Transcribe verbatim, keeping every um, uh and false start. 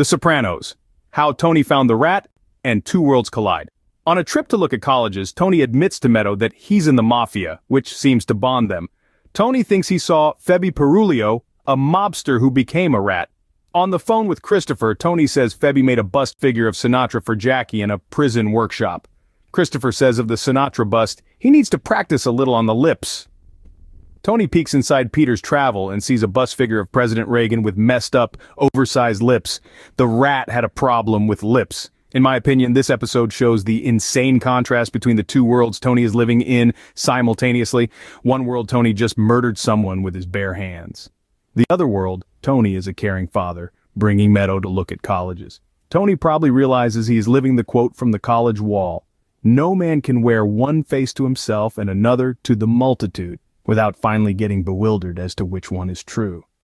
The Sopranos, How Tony Found the Rat, and Two Worlds Collide. On a trip to look at colleges, Tony admits to Meadow that he's in the mafia, which seems to bond them. Tony thinks he saw Febby Peruglio, a mobster who became a rat. On the phone with Christopher, Tony says Febby made a bust figure of Sinatra for Jackie in a prison workshop. Christopher says of the Sinatra bust, he needs to practice a little on the lips. Tony peeks inside Peter's travel and sees a bust figure of President Reagan with messed up, oversized lips. The rat had a problem with lips. In my opinion, this episode shows the insane contrast between the two worlds Tony is living in simultaneously. One world, Tony just murdered someone with his bare hands. The other world, Tony is a caring father, bringing Meadow to look at colleges. Tony probably realizes he is living the quote from the college wall. No man can wear one face to himself and another to the multitude without finally getting bewildered as to which one is true.